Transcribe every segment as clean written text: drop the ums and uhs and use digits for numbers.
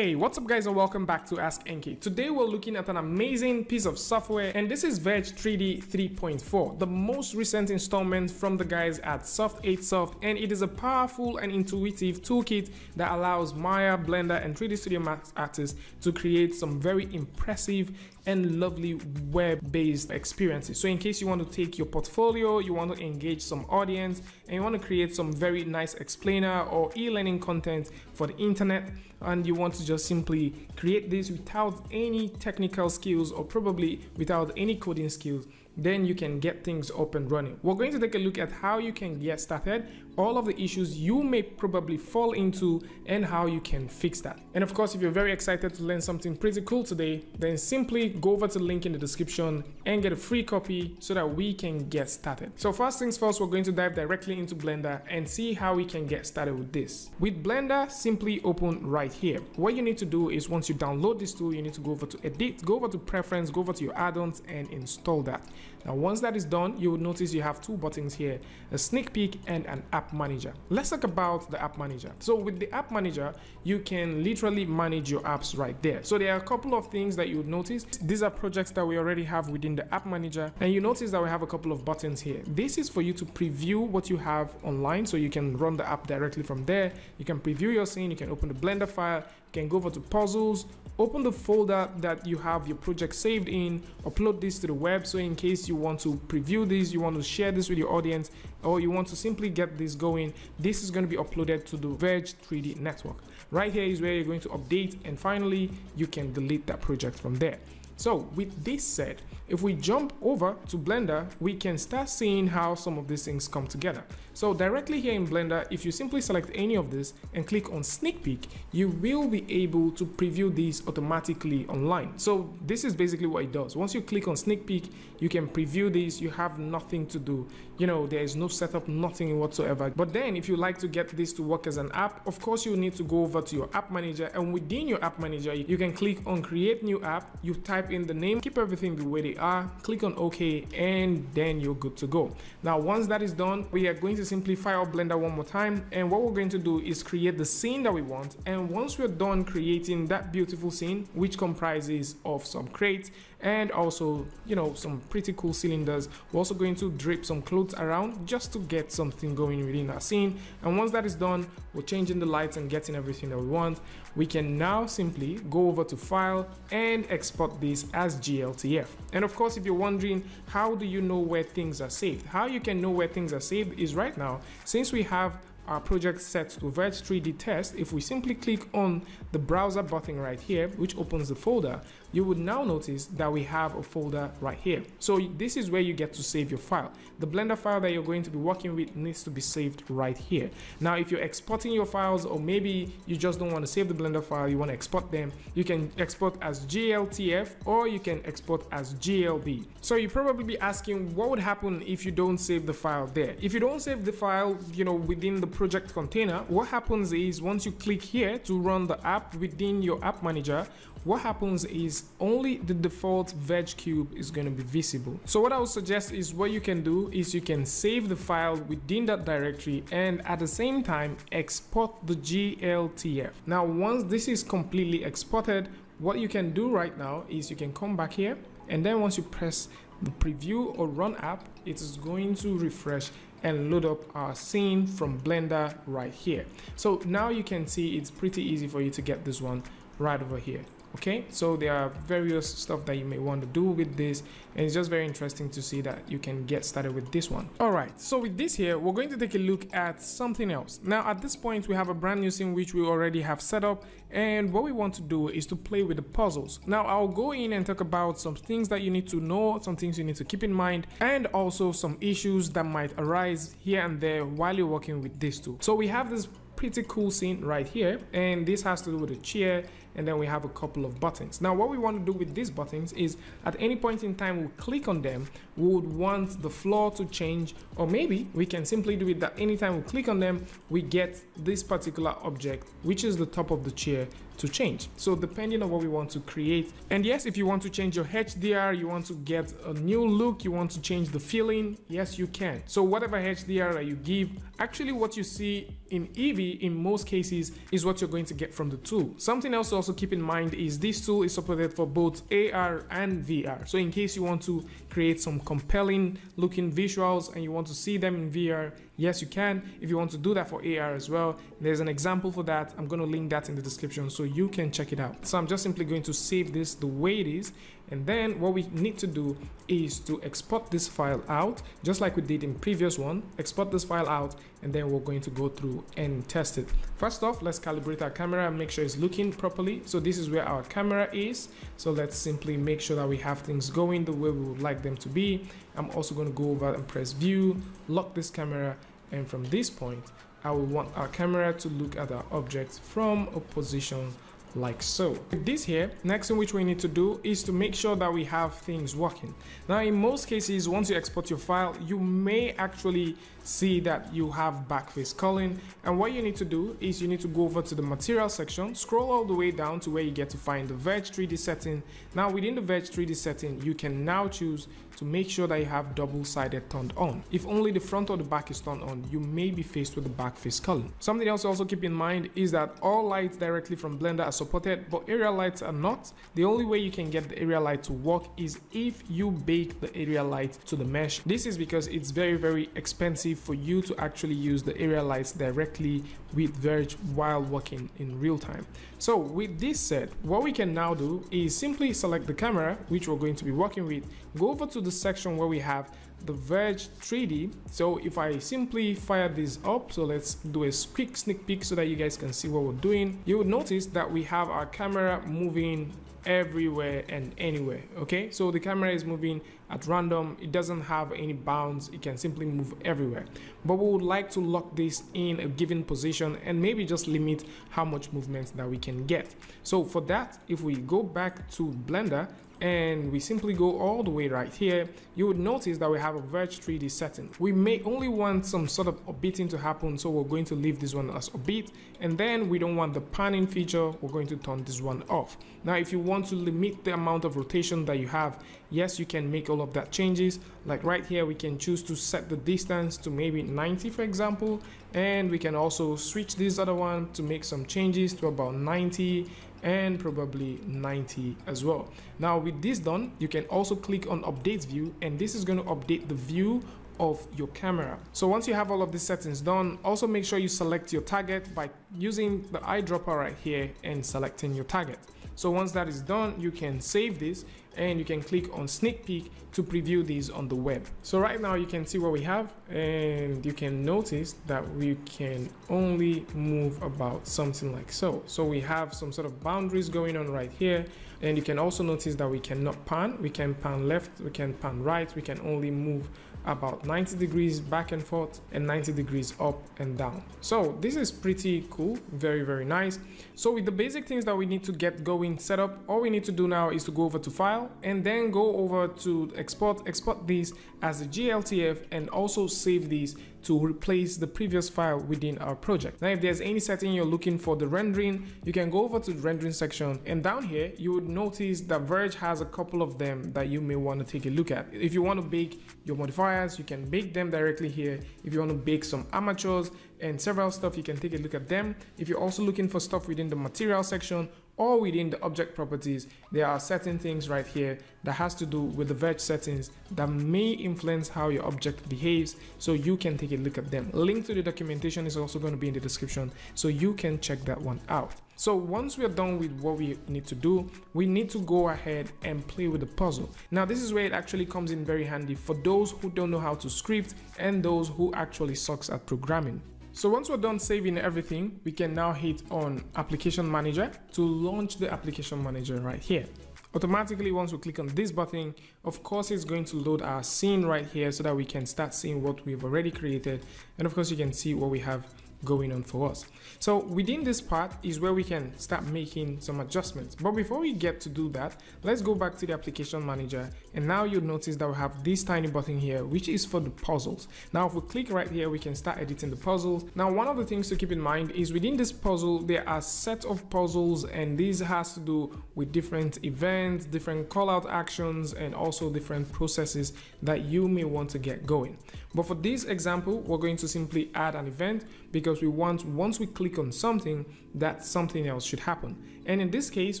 Hey, what's up guys and welcome back to Ask Enki. Today we're looking at an amazing piece of software, and this is Verge 3D 3.4, the most recent installment from the guys at Soft8Soft, and it is a powerful and intuitive toolkit that allows Maya, Blender and 3D Studio Max artists to create some very impressive and lovely web-based experiences. So in case you want to take your portfolio, you want to engage some audience, and you want to create some very nice explainer or e-learning content for the internet, and you want to just simply create this without any technical skills or probably without any coding skills, then you can get things up and running. We're going to take a look at how you can get started, all of the issues you may probably fall into, and how you can fix that. And of course, if you're very excited to learn something pretty cool today, then simply go over to the link in the description and get a free copy so that we can get started. So first things first, we're going to dive directly into Blender and see how we can get started with this. With Blender, simply open right here. What you need to do is once you download this tool, you need to go over to Edit, go over to Preference, go over to your add-ons and install that. Now, once that is done, you will notice you have two buttons here, a sneak peek and an app manager. Let's talk about the app manager. So with the app manager, you can literally manage your apps right there. So there are a couple of things that you would notice. These are projects that we already have within the app manager. And you notice that we have a couple of buttons here. This is for you to preview what you have online. So you can run the app directly from there. You can preview your scene. You can open the Blender file. You can go over to puzzles, open the folder that you have your project saved in, upload this to the web. So in case you want to preview this, you want to share this with your audience, or you want to simply get this going, this is going to be uploaded to the Verge 3D network. Right here is where you're going to update, and finally you can delete that project from there. So with this said, if we jump over to Blender, we can start seeing how some of these things come together. So directly here in Blender, if you simply select any of this and click on sneak peek, you will be able to preview these automatically online. So this is basically what it does. Once you click on sneak peek, you can preview these. You have nothing to do. You know, there is no setup, nothing whatsoever. But then if you like to get this to work as an app, of course, you need to go over to your app manager, and within your app manager, you can click on create new app. You type in the name, keep everything the way they are, click on OK, and then you're good to go. Now, once that is done, we are going to simply fire up Blender one more time, and what we're going to do is create the scene that we want. And once we're done creating that beautiful scene, which comprises of some crates and also, you know, some pretty cool cylinders, we're also going to drape some clothes around just to get something going within our scene. And once that is done, we're changing the lights and getting everything that we want. We can now simply go over to File and export this as GLTF. And of course, if you're wondering how do you know where things are saved, how you can know where things are saved is right now, since we have our project set to Verge 3D test, if we simply click on the browser button right here, which opens the folder, you would now notice that we have a folder right here. So this is where you get to save your file. The Blender file that you're going to be working with needs to be saved right here. Now, if you're exporting your files, or maybe you just don't want to save the Blender file, you want to export them, you can export as GLTF or you can export as glb. So you probably be asking what would happen if you don't save the file there. If you don't save the file, you know, within the project container, what happens is once you click here to run the app within your app manager, what happens is only the default Verge cube is going to be visible. So what I would suggest is what you can do is you can save the file within that directory and at the same time export the gltf. Now, once this is completely exported, what you can do right now is you can come back here, and then once you press the preview or run app, it is going to refresh and load up our scene from Blender right here. So now you can see it's pretty easy for you to get this one right over here. Okay, so there are various stuff that you may want to do with this, and it's just very interesting to see that you can get started with this one. All right, so with this here, we're going to take a look at something else. Now, at this point, we have a brand new scene which we already have set up, and what we want to do is to play with the puzzles. Now, I'll go in and talk about some things that you need to know, some things you need to keep in mind, and also some issues that might arise here and there while you're working with this tool. So we have this pretty cool scene right here, and this has to do with a chair, and then we have a couple of buttons. Now, what we want to do with these buttons is at any point in time we click on them, we would want the floor to change, or maybe we can simply do it that anytime we click on them, we get this particular object, which is the top of the chair, to change. So depending on what we want to create, and yes, if you want to change your HDR, you want to get a new look, you want to change the feeling, yes, you can. So whatever HDR that you give, actually what you see in Eevee quality in most cases is what you're going to get from the tool. Something else to also keep in mind is this tool is supported for both AR and VR. So in case you want to create some compelling looking visuals and you want to see them in VR, yes, you can. If you want to do that for AR as well, there's an example for that. I'm going to link that in the description so you can check it out. So I'm just simply going to save this the way it is. And then what we need to do is to export this file out, just like we did in previous one. Export this file out, and then we're going to go through and test it. First off, let's calibrate our camera and make sure it's looking properly. So this is where our camera is. So let's simply make sure that we have things going the way we would like them to be. I'm also going to go over and press view, lock this camera, and from this point, I will want our camera to look at our object from a position like so. With this here, next thing which we need to do is to make sure that we have things working. Now, in most cases, once you export your file, you may actually see that you have backface culling. And what you need to do is you need to go over to the material section, scroll all the way down to where you get to find the Verge 3D setting. Now, within the Verge 3D setting, you can now choose to make sure that you have double-sided turned on. If only the front or the back is turned on, you may be faced with the backface culling. Something else to also keep in mind is that all lights directly from Blender are supported, but area lights are not. The only way you can get the area light to work is if you bake the area light to the mesh. This is because it's very expensive for you to actually use the area lights directly with Verge while working in real time. So with this said, what we can now do is simply select the camera which we're going to be working with, go over to the section where we have the Verge 3D. So if I simply fire this up, so let's do a quick sneak peek so that you guys can see what we're doing. You would notice that we have our camera moving everywhere and anywhere. Okay, so the camera is moving at random. It doesn't have any bounds. It can simply move everywhere, but we would like to lock this in a given position and maybe just limit how much movement that we can get. So for that, if we go back to Blender and we simply go all the way right here, you would notice that we have a Verge 3D setting. We may only want some sort of orbiting to happen, so we're going to leave this one as orbit, and then we don't want the panning feature. We're going to turn this one off. Now, if you want to limit the amount of rotation that you have, yes, you can make all of that changes. Like right here, we can choose to set the distance to maybe 90, for example, and we can also switch this other one to make some changes to about 90 and probably 90 as well. Now, with this done, you can also click on update view, and this is going to update the view of your camera. So once you have all of these settings done, also make sure you select your target by using the eyedropper right here and selecting your target. So once that is done, you can save this and you can click on sneak peek to preview these on the web. So right now you can see what we have, and you can notice that we can only move about something like so. So we have some sort of boundaries going on right here, and you can also notice that we cannot pan. We can pan left, we can pan right, we can only move about 90 degrees back and forth and 90 degrees up and down. So this is pretty cool, very nice. So with the basic things that we need to get going set up, all we need to do now is to go over to file, and then go over to export these as a GLTF, and also save these to replace the previous file within our project. Now, if there's any setting you're looking for the rendering, you can go over to the rendering section, and down here you would notice that Verge has a couple of them that you may want to take a look at. If you want to bake your modifiers, you can bake them directly here. If you want to bake some armatures and several stuff, you can take a look at them. If you're also looking for stuff within the material section or within the object properties, there are certain things right here that has to do with the Verge settings that may influence how your object behaves, so you can take a look at them. Link to the documentation is also going to be in the description, so you can check that one out. So once we are done with what we need to do, we need to go ahead and play with the puzzle. Now, this is where it actually comes in very handy for those who don't know how to script and those who actually sucks at programming. So once we're done saving everything, we can now hit on Application Manager to launch the Application Manager right here. Automatically, once we click on this button, of course, it's going to load our scene right here so that we can start seeing what we've already created. And of course, you can see what we have going on for us. So within this part is where we can start making some adjustments. But before we get to do that, let's go back to the Application Manager, and now you'll notice that we have this tiny button here which is for the puzzles. Now, if we click right here, we can start editing the puzzles. Now, one of the things to keep in mind is within this puzzle there are sets of puzzles, and these has to do with different events, different call out actions, and also different processes that you may want to get going. But for this example, we're going to simply add an event because because we want, once we click on something, that something else should happen. And in this case,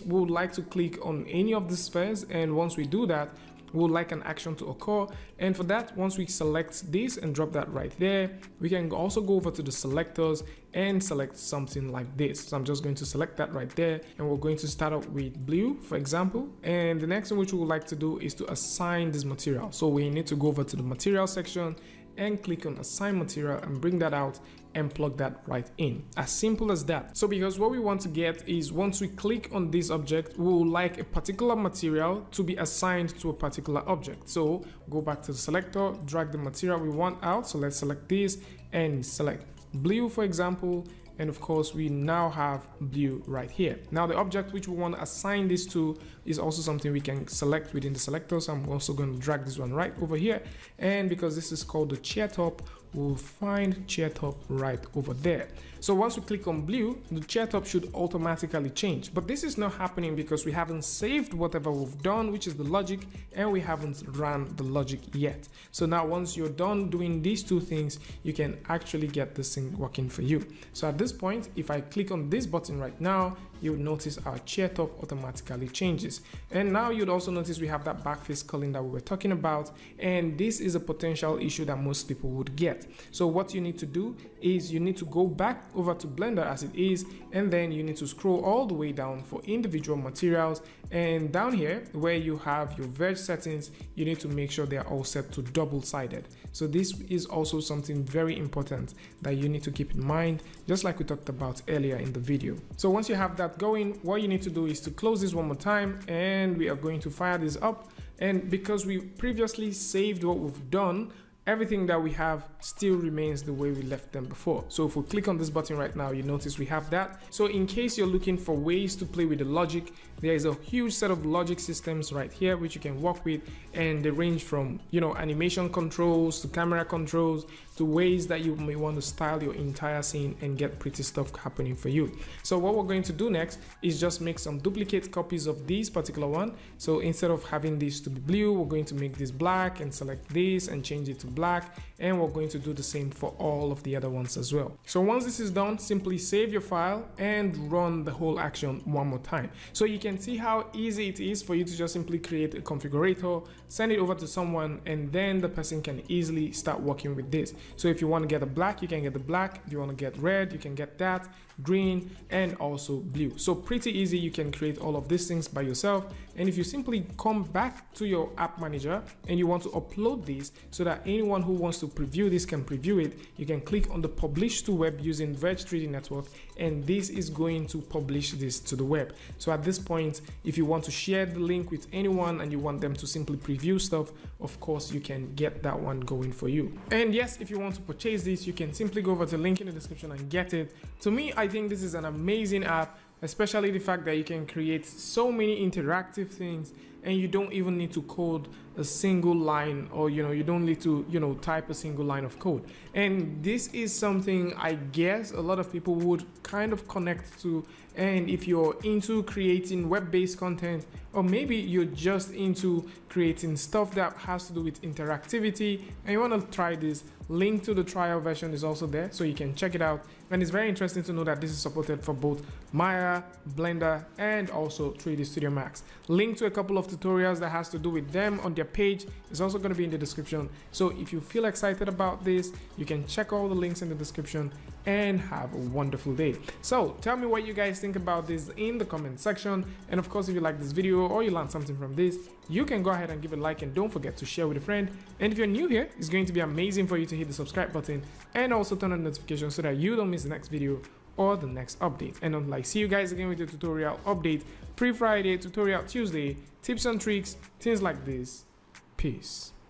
we would like to click on any of the spheres, and once we do that, we would like an action to occur. And for that, once we select this and drop that right there, we can also go over to the selectors and select something like this. So I'm just going to select that right there, and we're going to start off with blue, for example. And the next thing which we would like to do is to assign this material. So we need to go over to the material section and click on assign material and bring that out and plug that right in. As simple as that. So because what we want to get is, once we click on this object, we would like a particular material to be assigned to a particular object. So go back to the selector, drag the material we want out. So let's select this and select blue, for example. And of course, we now have blue right here. Now the object which we want to assign this to is also something we can select within the selector. So I'm also going to drag this one right over here. And because this is called the chair top, we'll find chair top right over there. So once we click on blue, the chair top should automatically change. But this is not happening because we haven't saved whatever we've done, which is the logic, and we haven't run the logic yet. So now once you're done doing these two things, you can actually get this thing working for you. So at this point, if I click on this button right now, you'll notice our chair top automatically changes. And now you'd also notice we have that backface culling that we were talking about, and this is a potential issue that most people would get. So what you need to do is you need to go back over to Blender as it is, and then you need to scroll all the way down for individual materials, and down here where you have your verge settings, you need to make sure they are all set to double-sided. So this is also something very important that you need to keep in mind, just like we talked about earlier in the video. So once you have that going, what you need to do is to close this one more time, and we are going to fire this up. And because we previously saved what we've done, everything that we have still remains the way we left them before. So if we click on this button right now, you notice we have that. So in case you're looking for ways to play with the logic, there is a huge set of logic systems right here which you can work with, and they range from, you know, animation controls to camera controls to ways that you may want to style your entire scene and get pretty stuff happening for you. So what we're going to do next is just make some duplicate copies of this particular one. So instead of having this to be blue, we're going to make this black and select this and change it to black, and we're going to do the same for all of the other ones as well. So once this is done, simply save your file and run the whole action one more time. So you can see how easy it is for you to just simply create a configurator, send it over to someone, and then the person can easily start working with this. So if you want to get a black, you can get the black. If you want to get red, you can get that, green, and also blue. So pretty easy, you can create all of these things by yourself. And if you simply come back to your app manager and you want to upload these so that anyone who wants to preview this can preview it, you can click on the publish to web using Verge 3D network, and this is going to publish this to the web. So at this point, if you want to share the link with anyone and you want them to simply preview stuff, of course you can get that one going for you. And yes, if you want to purchase this, you can simply go over to the link in the description and get it. To me, I think this is an amazing app, especially the fact that you can create so many interactive things, and you don't even need to code a single line, or you don't need to type a single line of code. And this is something I guess a lot of people would kind of connect to. And if you're into creating web-based content, or maybe you're just into creating stuff that has to do with interactivity and you want to try this, link to the trial version is also there, so you can check it out. And it's very interesting to know that this is supported for both Maya, Blender, and also 3D Studio Max. Link to a couple of tutorials that has to do with them on their page is also going to be in the description. So if you feel excited about this, you can check all the links in the description, and have a wonderful day. So tell me what you guys think about this in the comment section, and of course if you like this video or you learned something from this, you can go ahead and give it a like, and don't forget to share with a friend. And if you're new here, it's going to be amazing for you to hit the subscribe button and also turn on notifications so that you don't miss the next video or the next update. And I'd like to see you guys again with the tutorial update, pre-Friday, tutorial Tuesday, tips and tricks, things like this. Peace.